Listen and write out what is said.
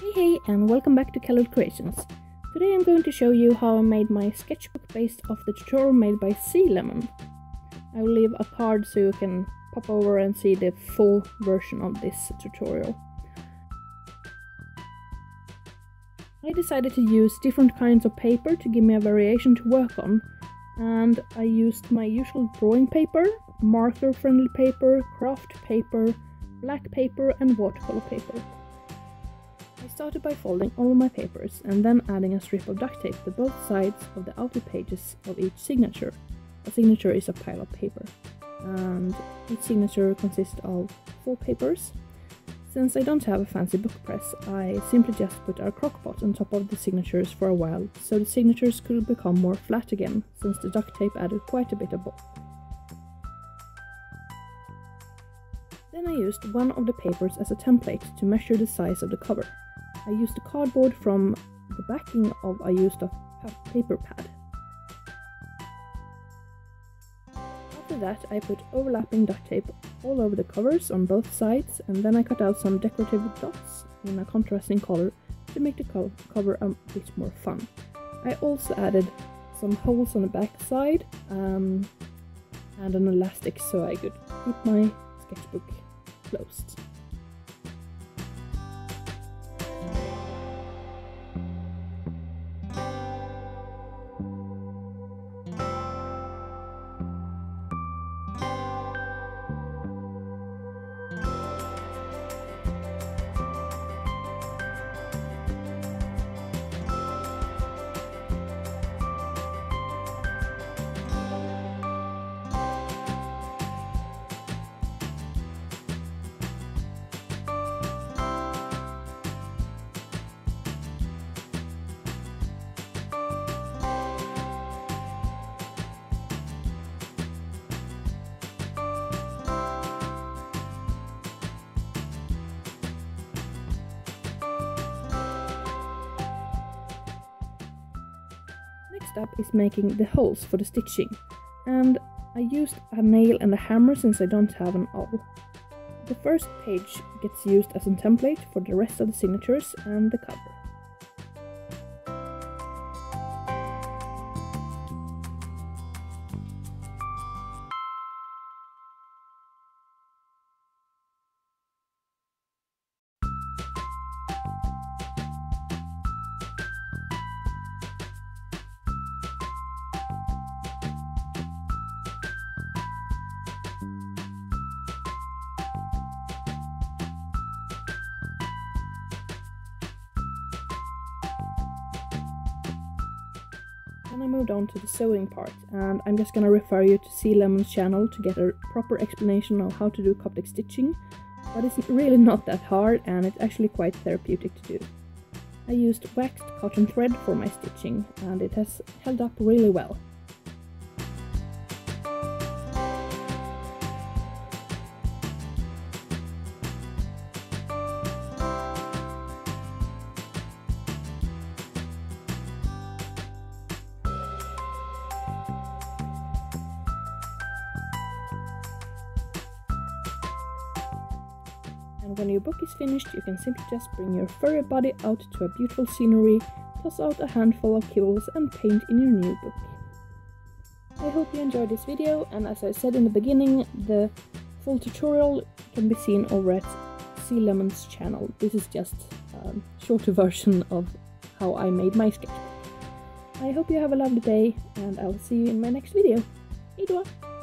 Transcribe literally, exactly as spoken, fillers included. Hey hey, and welcome back to Colored Creations. Today I'm going to show you how I made my sketchbook based off the tutorial made by Sea Lemon. I will leave a card so you can pop over and see the full version of this tutorial. I decided to use different kinds of paper to give me a variation to work on, and I used my usual drawing paper, marker-friendly paper, craft paper, black paper and watercolor paper. I started by folding all of my papers and then adding a strip of duct tape to both sides of the outer pages of each signature. A signature is a pile of paper, and each signature consists of four papers. Since I don't have a fancy book press, I simply just put our crockpot on top of the signatures for a while, so the signatures could become more flat again, since the duct tape added quite a bit of bulk. Then I used one of the papers as a template to measure the size of the cover. I used the cardboard from the backing of a used-up paper pad. After that, I put overlapping duct tape all over the covers on both sides, and then I cut out some decorative dots in a contrasting color to make the co cover a bit more fun. I also added some holes on the back side um, and an elastic so I could keep my sketchbook closed. Next up is making the holes for the stitching, and I used a nail and a hammer since I don't have an awl. The first page gets used as a template for the rest of the signatures and the cover. Then I moved on to the sewing part, and I'm just gonna refer you to Sea Lemon's channel to get a proper explanation of how to do Coptic stitching, but it's really not that hard and it's actually quite therapeutic to do. I used waxed cotton thread for my stitching and it has held up really well. And when your book is finished, you can simply just bring your furry body out to a beautiful scenery, toss out a handful of kibbles and paint in your new book. I hope you enjoyed this video, and as I said in the beginning, the full tutorial can be seen over at Sea Lemon's channel. This is just a shorter version of how I made my sketchbook. I hope you have a lovely day, and I will see you in my next video. Hej då!